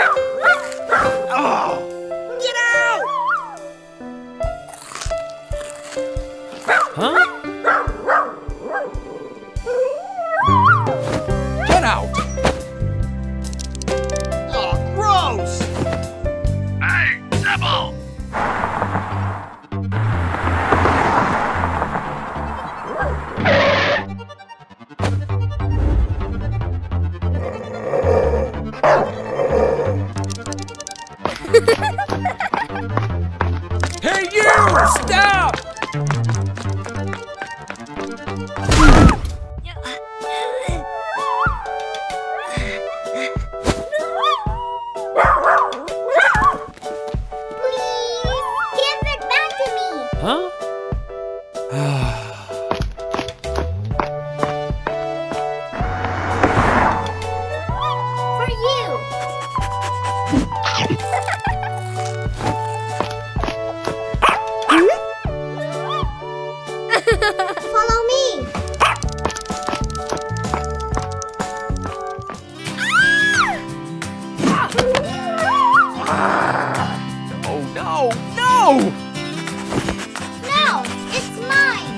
Oh! Get out! Huh? Get out! Oh, gross! Hey, Zippo! Hey, you! Stop! No, it's mine.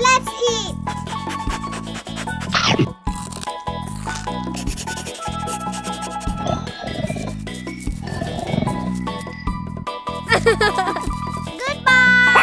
Let's eat. Goodbye.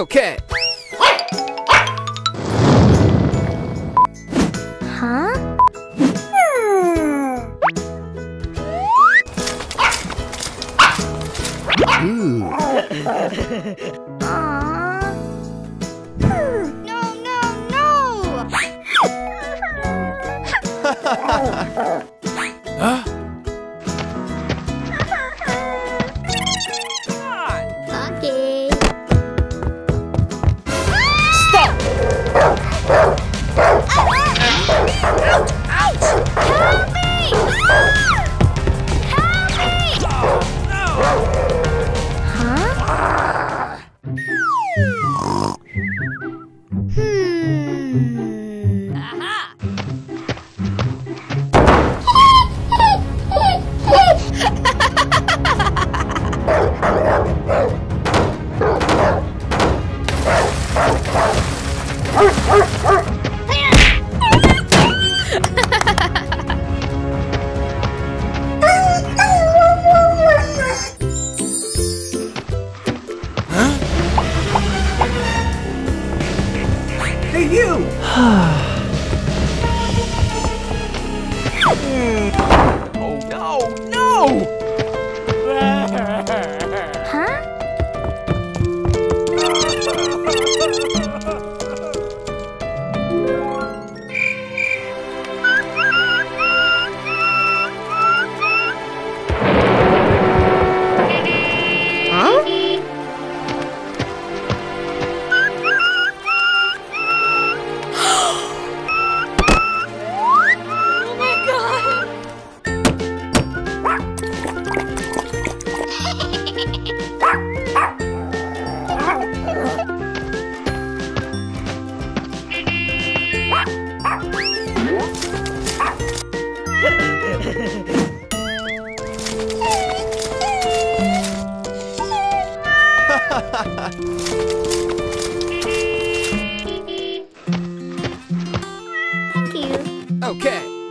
Okay. Huh?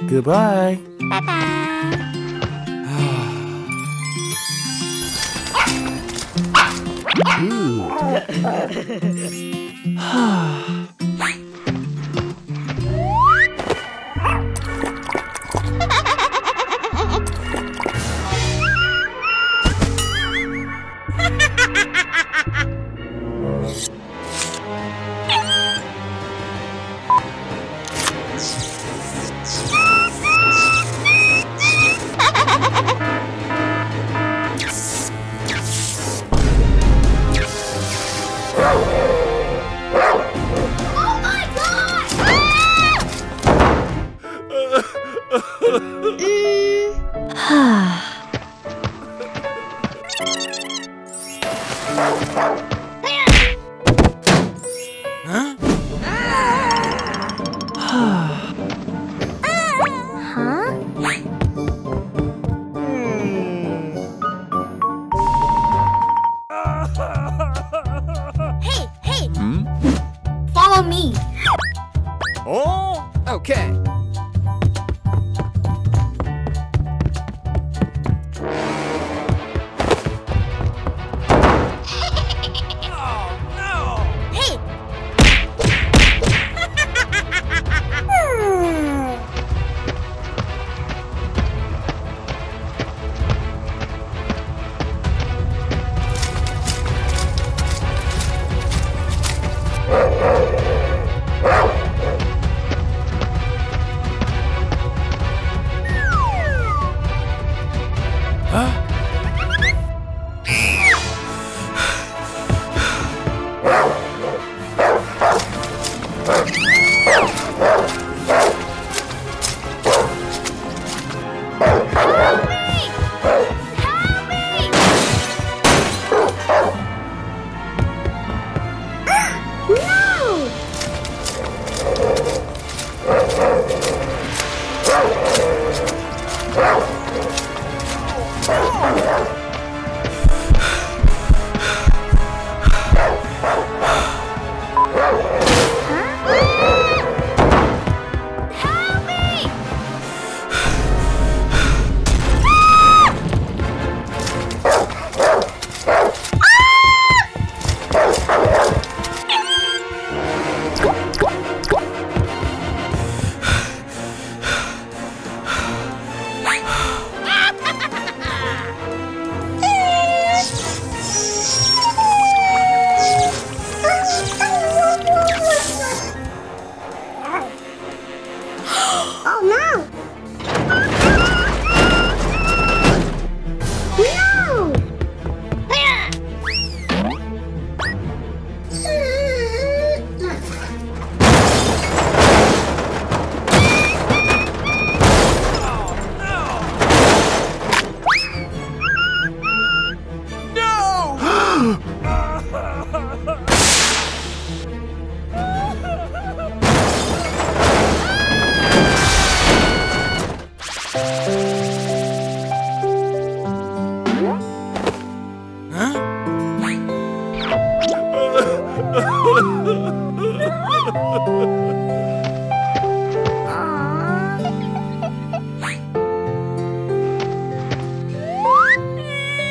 Goodbye. Bye-bye.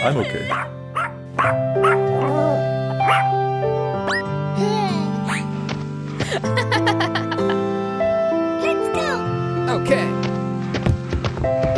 I'm okay. Let's go. Okay.